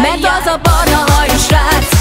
Me to zë për në hojnë shrat.